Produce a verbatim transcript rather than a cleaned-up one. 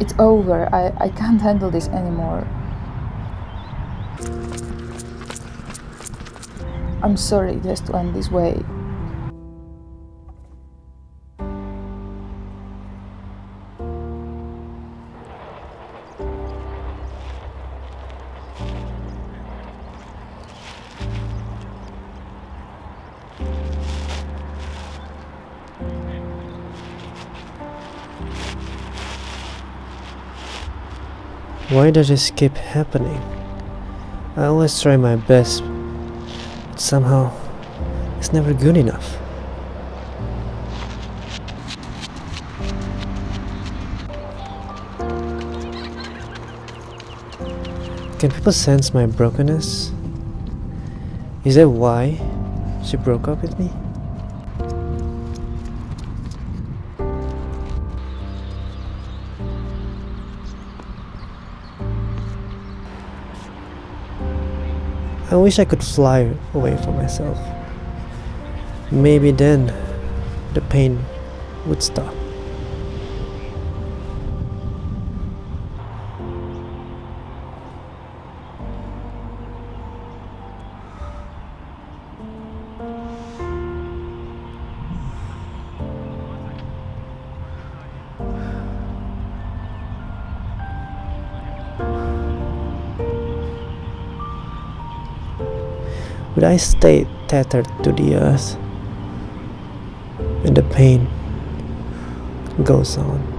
It's over. I, I can't handle this anymore. I'm sorry it has to end this way. Why does this keep happening? I always try my best, but somehow it's never good enough. Can people sense my brokenness? Is that why she broke up with me? I wish I could fly away from myself. Maybe then the pain would stop. Would I stay tethered to the earth and the pain goes on?